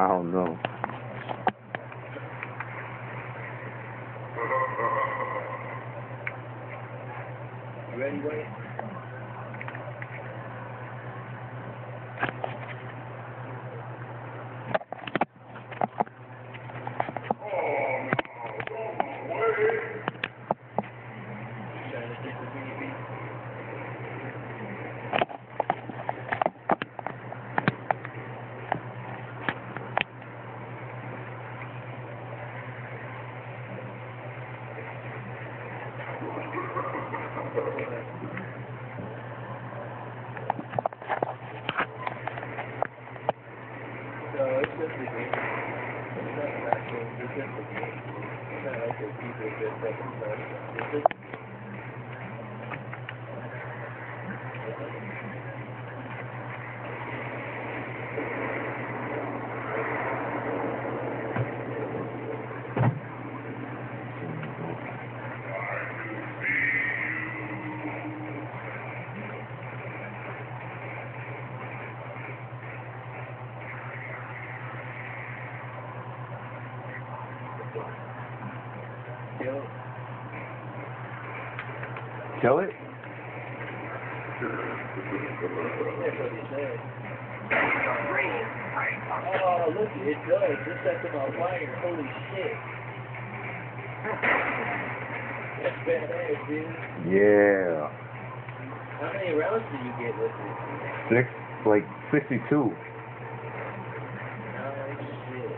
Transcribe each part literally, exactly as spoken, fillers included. I don't know. You ready, Wade? Kill it? Oh, look, it does. Just like my wire. Holy shit. That's badass, dude. Yeah. How many rounds did you get with it? Six, like sixty-two. Oh, shit.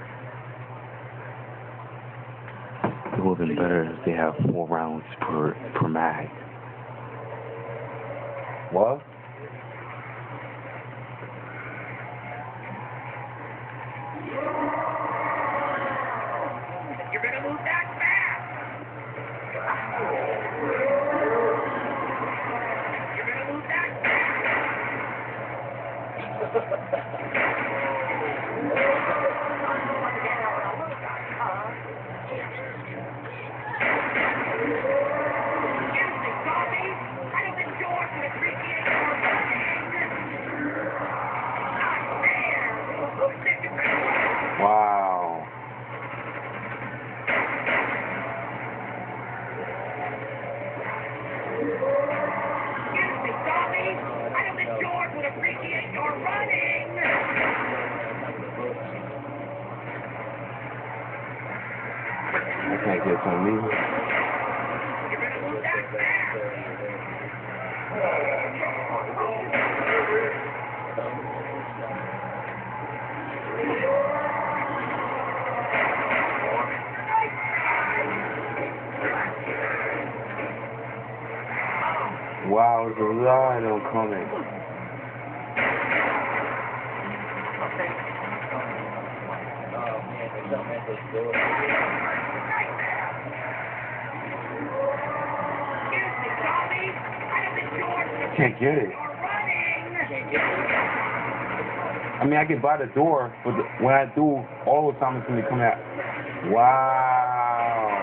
It would have been better if they have four rounds per, per mag. What? You're gonna move that fast! You're gonna move that fast! Wow. Excuse me, Tommy. I don't think George would appreciate your running. I can't get some music. You're going to move that fast. Wow, there's a lot of coming. Can't get it. I mean, I can buy the door, but the, when I do, all the time it's going to come out. Wow.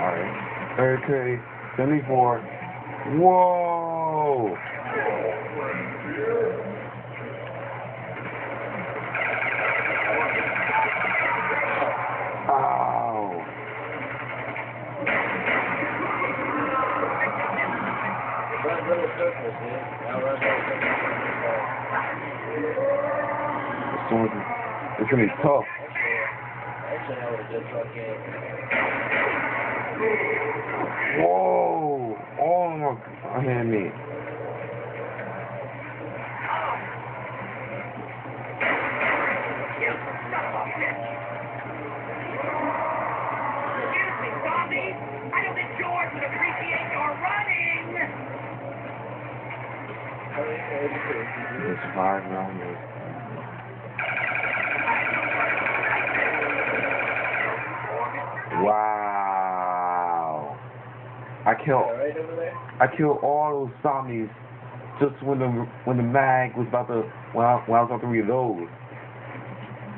All right. Okay, seventy-four. Whoa! Ow! This one's, it's gonna be tough. Whoa! Oh my God, hear me. Excuse me, Bobby. I don't think George would appreciate your running. There's five rounds. Wow. I killed, I killed all those zombies just when the when the mag was about to when I, when I was about to reload.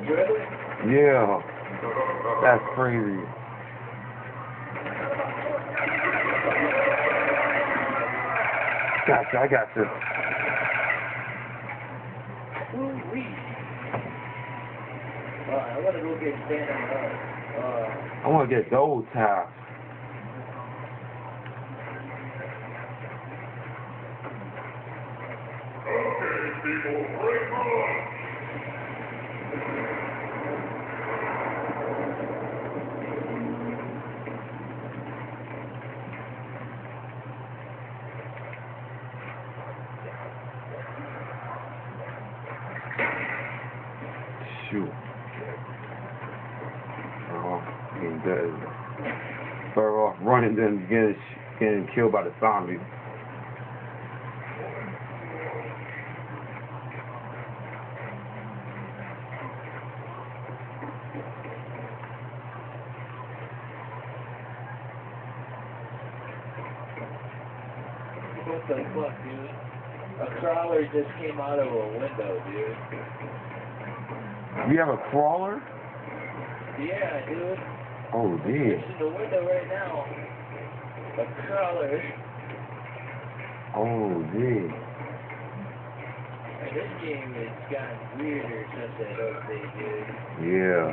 Really? Yeah, that's crazy. Gotcha, I got you. Ooh-wee. Uh, I want to go get standing up. Uh, I want to get gold ties. Okay, people, bring on. Shoot. Oh, I mean, that is better off running than getting, getting killed by the zombie. What the fuck, dude? A crawler just came out of a window, dude. You have a crawler? Yeah, dude. Oh, dude. It's in the window right now. A crawler. Oh, dude. Hey, this game has gotten weirder since that update, dude. Yeah.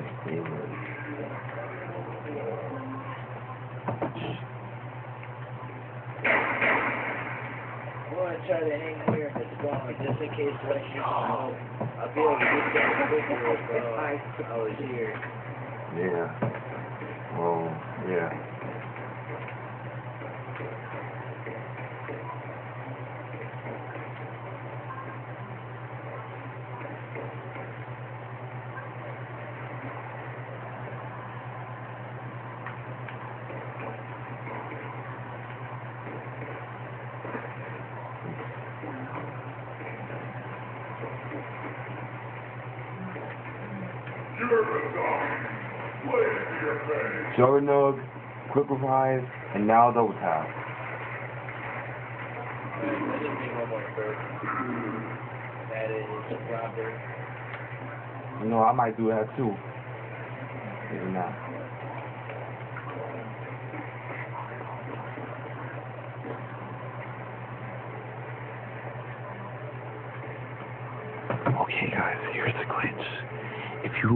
That's dangerous. Try to hang here in the spawn just in case when you know I'll be able to get that quicker if uh, I was here. Yeah. Oh, Juggernog, Quick Revive, and now double tap. I just need one more first. That is a proper. You know, I might do that too. Maybe not. Okay, guys, here's the glitch. If you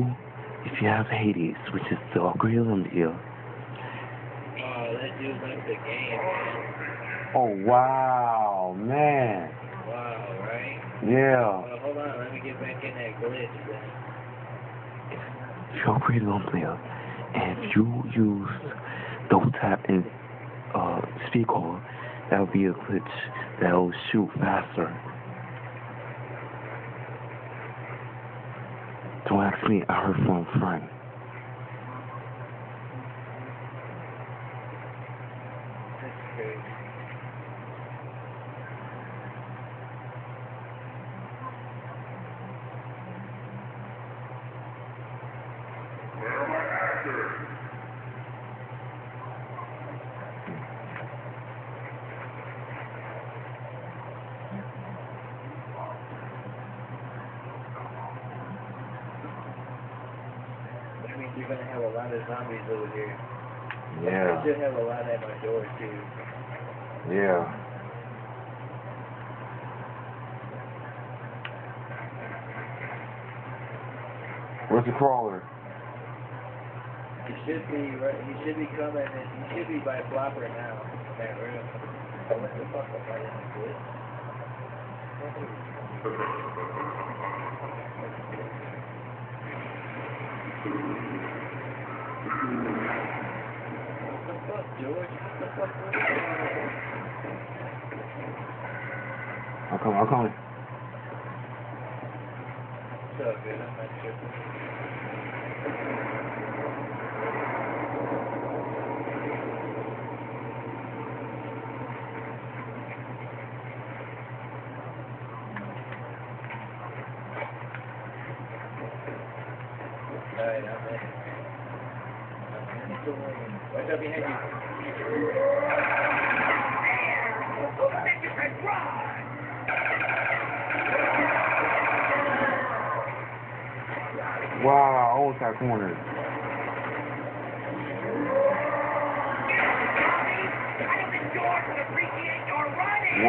If you have Hades, which is the Greenland deal. Oh, that dude likes the game, man. Oh, wow, man. Wow, right? Yeah. Well, hold on, let me get back in that glitch, then. If you're a Greenland player, and if you use double tap and uh, speed call, that will be a glitch that will shoot faster. Don't ask me, I heard from a friend. That's crazy. Where are my actors? You're gonna have a lot of zombies over here. Yeah. I should have a lot at my door too. Yeah. Where's the crawler? He should be right. He should be coming. And he should be by Flopper now. That room. What the fuck am I doing? I'll come, I'll come in. It's all good, I'm not tripping. Alright, I'm in. Watch out behind you. Wow, I almost got cornered.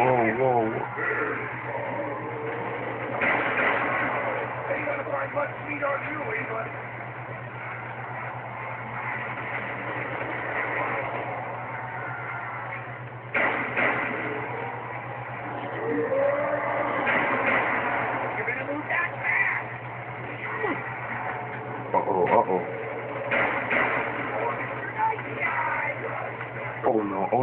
wow, wow, wow. Uh-oh, uh-oh. Oh no, oh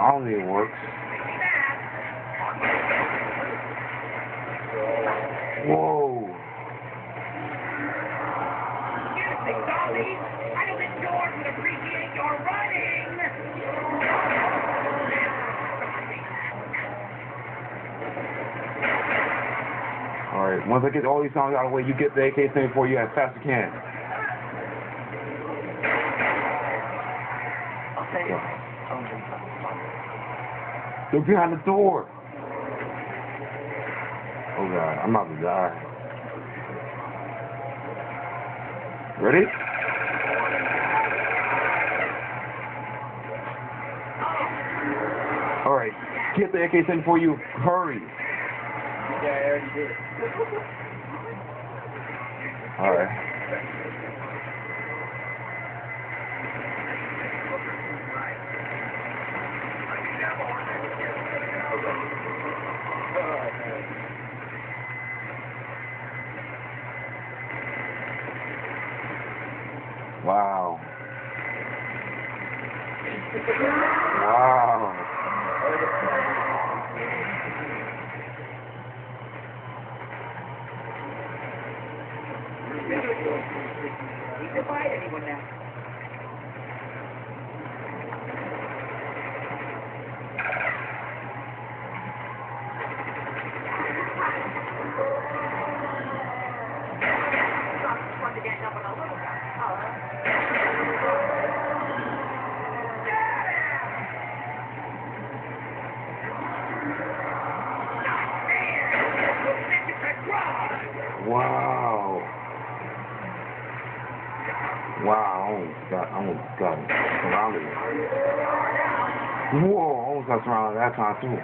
I don't think it works. Whoa. Music zombies, I don't think yours would appreciate your running. Alright, once I get all these songs out of the way, you get the A K seventy-four, you as fast as you can. Okay. Look behind the door. Oh god, I'm about to die. Ready? Alright, get the A K seventy-four for you. Hurry. Yeah, I already did. Alright. Wow. Wow. We can buy anyone now. Wow. Wow, I almost got, I almost got surrounded. Whoa, I almost got surrounded that time too.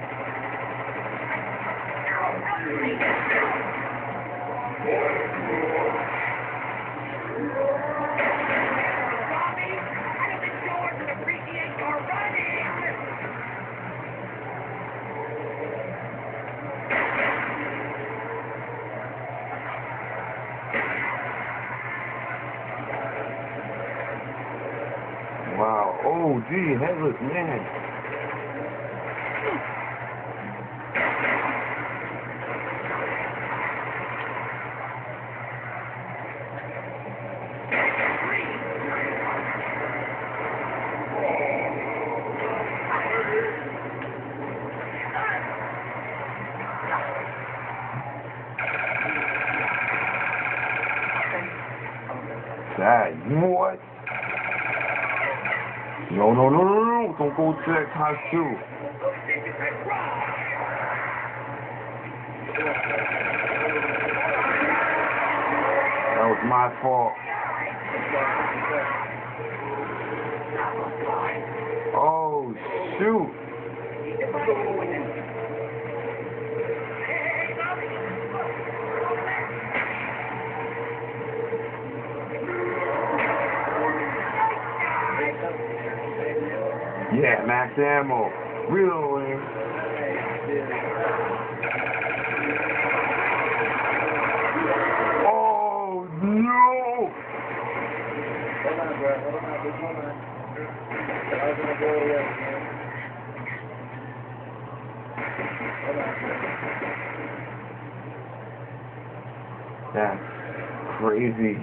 Wow, oh gee, headless man. That, what? No, no, no, no, no, don't go to that top shoe. That was my fault. Oh, shoot. Yeah, max ammo. Reloading. Oh, no! That's crazy.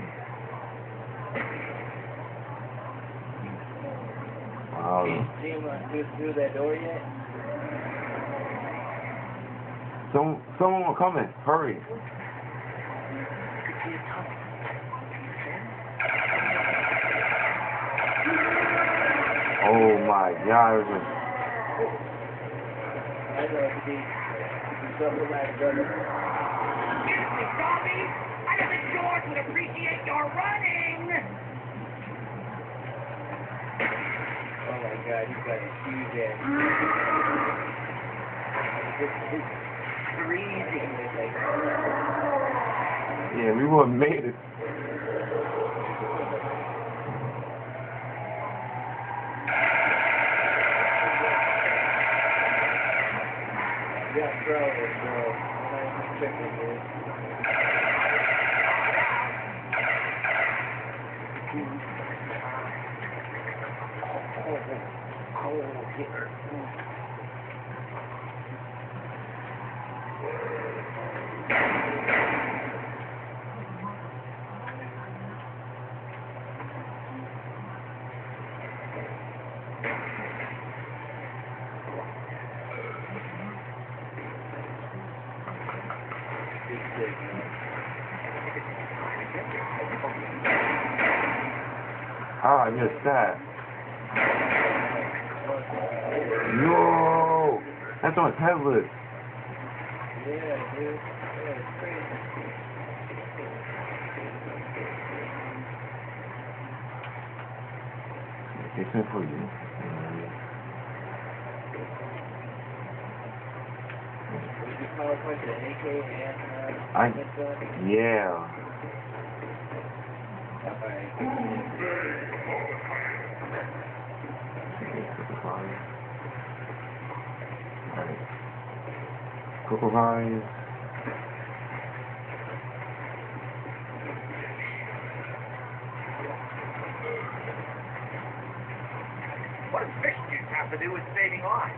Wow. Oh, yeah. Do you want to go through that door yet? Some, someone will come in. Hurry. Oh my God! I know it could be something like that. Excuse me, zombies! I know that George would appreciate your running. Oh my God! He's got a huge ass. Yeah, we would have made it. Yeah, ah, I missed that. No! That's on his headless. Yeah, dude. Yeah, it's crazy. It's good for you. I, yeah. Quick Revive. What does Michigan have to do with saving lives?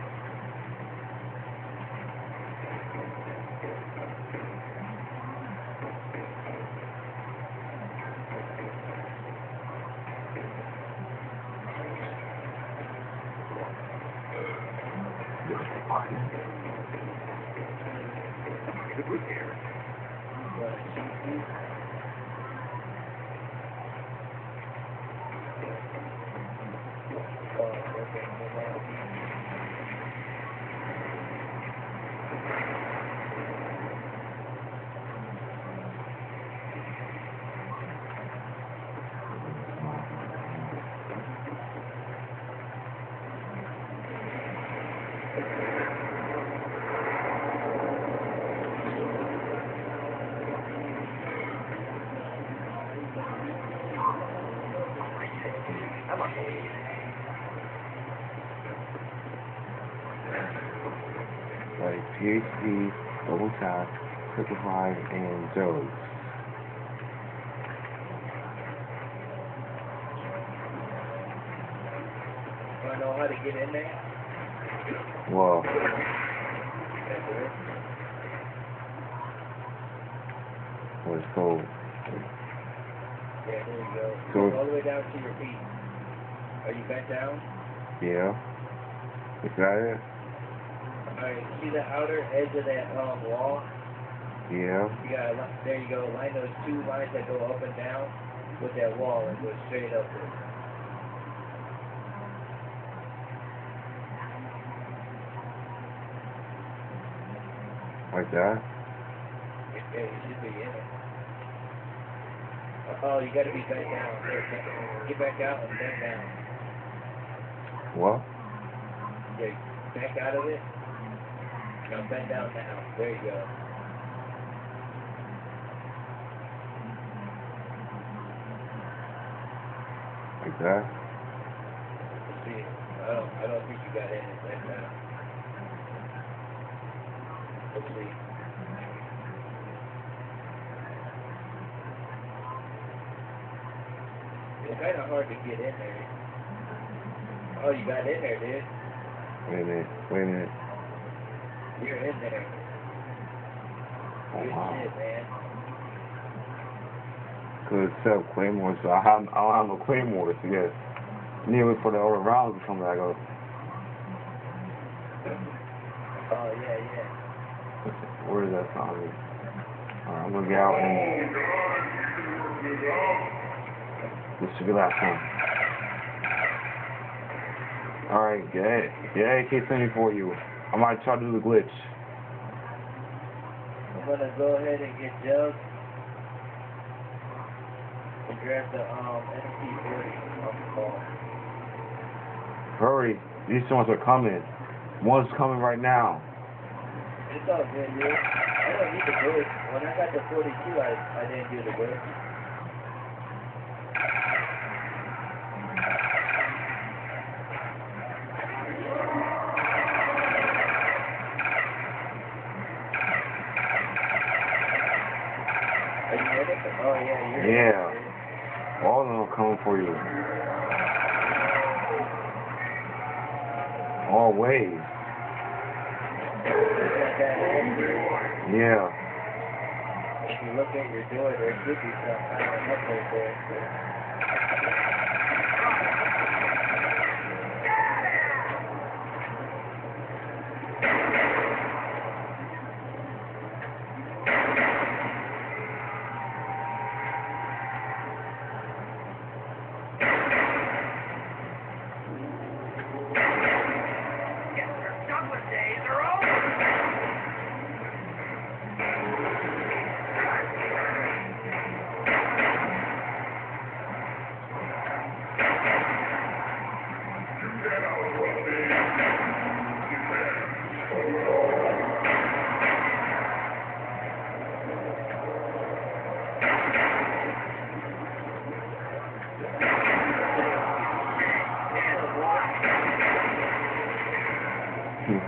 P H D, Double Tap, Quick Revive, and Joe's. Do I know how to get in there? Whoa. Well, it's cold. Yeah, there you go. So go all the way down to your feet. Are you bent down? Yeah. Is that it? Alright, see the outer edge of that um, wall? Yeah. You gotta, there you go. Line those two lines that go up and down with that wall and go straight up there. Like that? Yeah, you should be in it. Oh, you gotta be back down. Get back out and back down. What? Yeah, back out of it. Now bend down now. There you go. Like that? See, I don't, I don't think you got it like that. Let's see. It's kind of hard to get in there. Oh, you got in there, dude. Wait a minute. Wait a minute. You're in there. Good wow. Shit, man. Good stuff, Claymore. So I, have, I don't have no Claymores yet. I need to wait for the other rounds to come back up. Oh, yeah, yeah. Where is that sound? Alright, I'm gonna get out and... This should be last time. Alright, get it. Get A K seventy-four you. I might try to do the glitch. I'm gonna go ahead and get jugged. And grab the, um, M P forty off the car. Hurry. These ones are coming. One's coming right now. It's all good, dude. I don't need the glitch. When I got the forty-two, I, I didn't do the glitch. Are you ready? Oh, yeah, you're yeah. Ready. Yeah. All of them are coming for you. Always. Yeah. If you look at your door, there should be some kind of update there.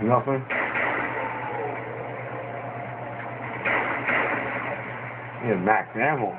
Nothing. Yeah, max ammo.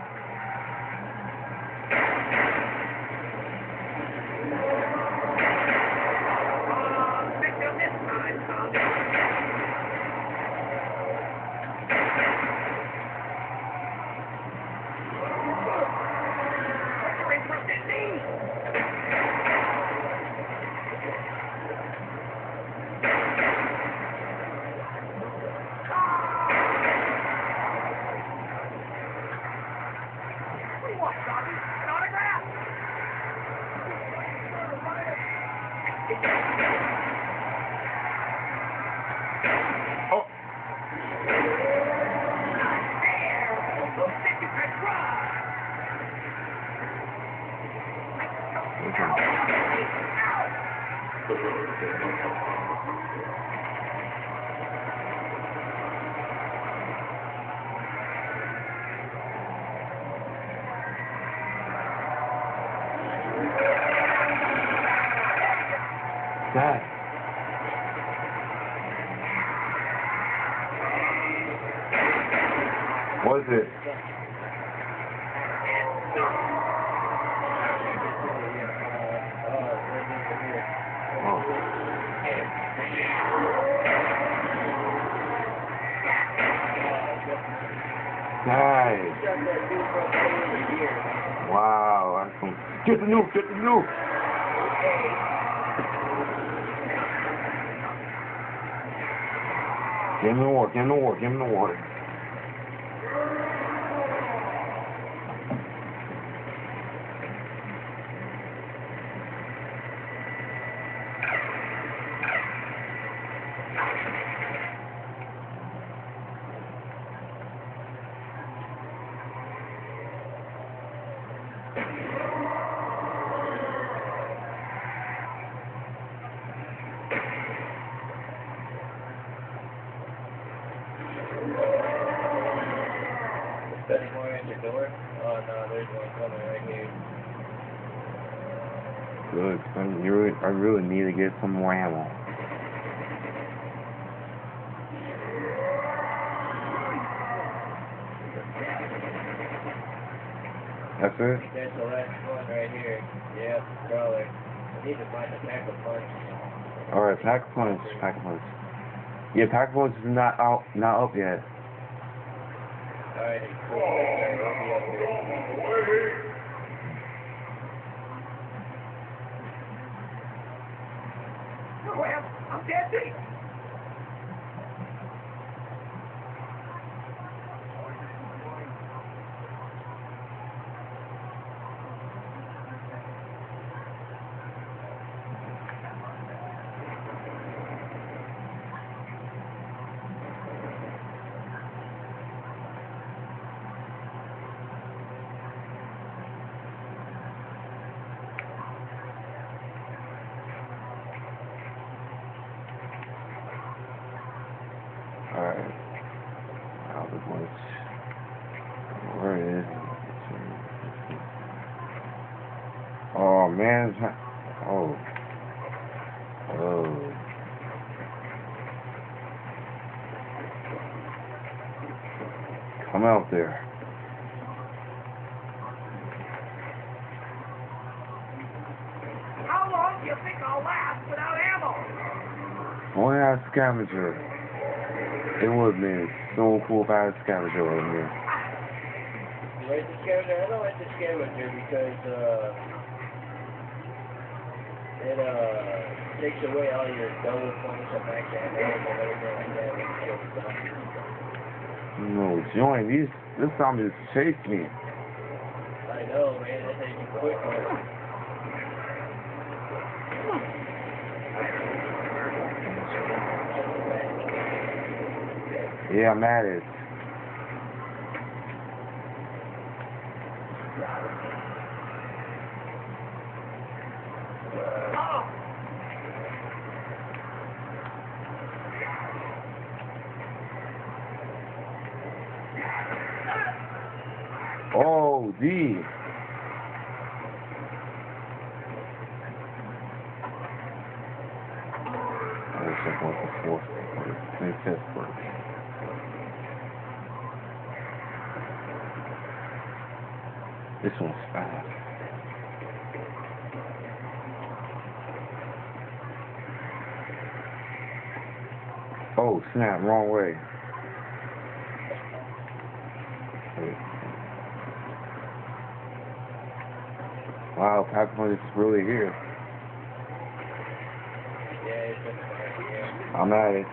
That. What is it? Nice. Wow, that's cool. Get the nuke, get the nuke. Give him the water, give him the water, give him the water. Good. I'm, you really, I really need to get some more ammo. That's it? That's the last one right here. Yeah, probably. I need to find a pack of punch. Alright, pack of punch. Pack of punch. Yeah, pack of punch is not out, not up yet. Alright, cool. crap! I'm dead deep! Oh man, oh, oh. Come out there. How long do you think I'll last without ammo? Only I scavenger. It would be so cool if I had a scavenger over here. Where's the scavenger? I don't like the scavenger because, uh... It uh takes away all your double points of max ammo and everything like that when you kill stuff. No, join these. This time is chasing me. I know, man. That thing is quick. Man. Yeah, I'm at it. Oh, gee. I wish I went to fourth or maybe fifth first. This one's fast. Oh, snap, wrong way. Wow, Pac-Man is really here. I'm at it.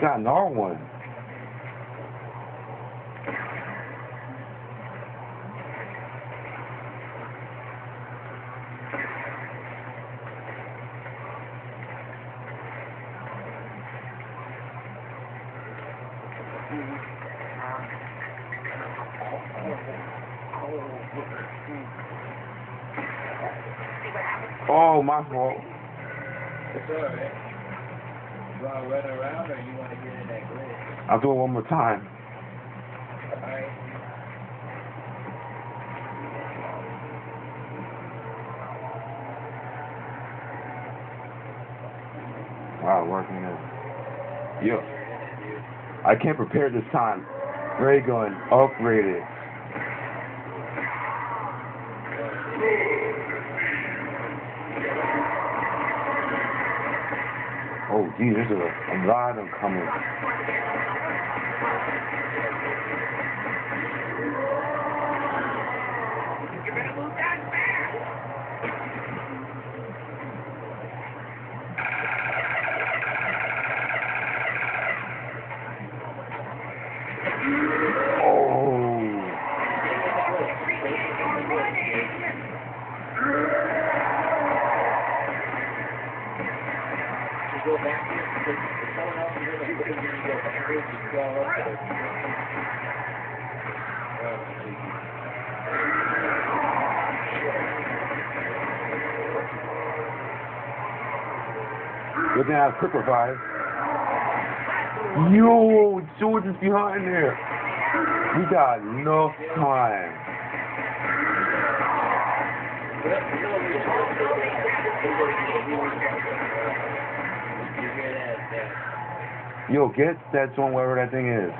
Got another one. Oh, my fault. It's all right. Do I run around or you want to get in that grid? I'll do it one more time. Alright. Wow, working out. Yo. I can't prepare this time. Ray gun upgraded. Oh, geez, there's a, a lot of them coming. You better move that fast. Oh. Go back here because if someone else is in the room, you're going to go crazy. Go all over the place. Good now, Quick Revive. Yo, Jordan's behind there. We got enough time. Yo, get that one, wherever that thing is.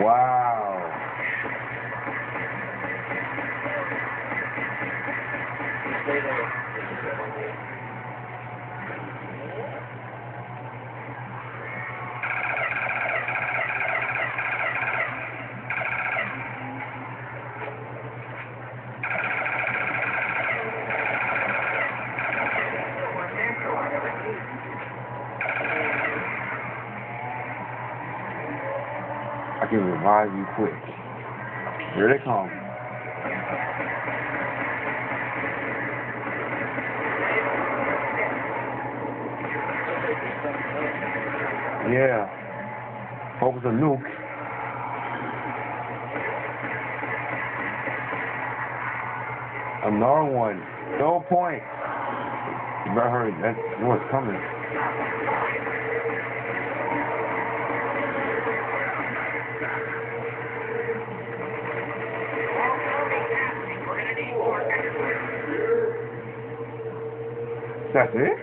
Wow. I can revive you quick. Here they come. Yeah. Hope it's a nuke. Another one. No point. You better hurry. That's what's coming. That's it?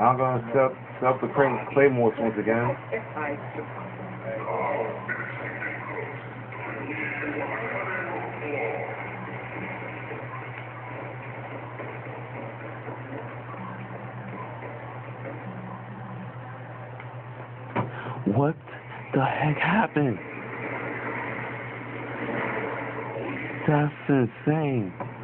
I'm going to step, step the Claymore once again. What the heck happened? That's insane.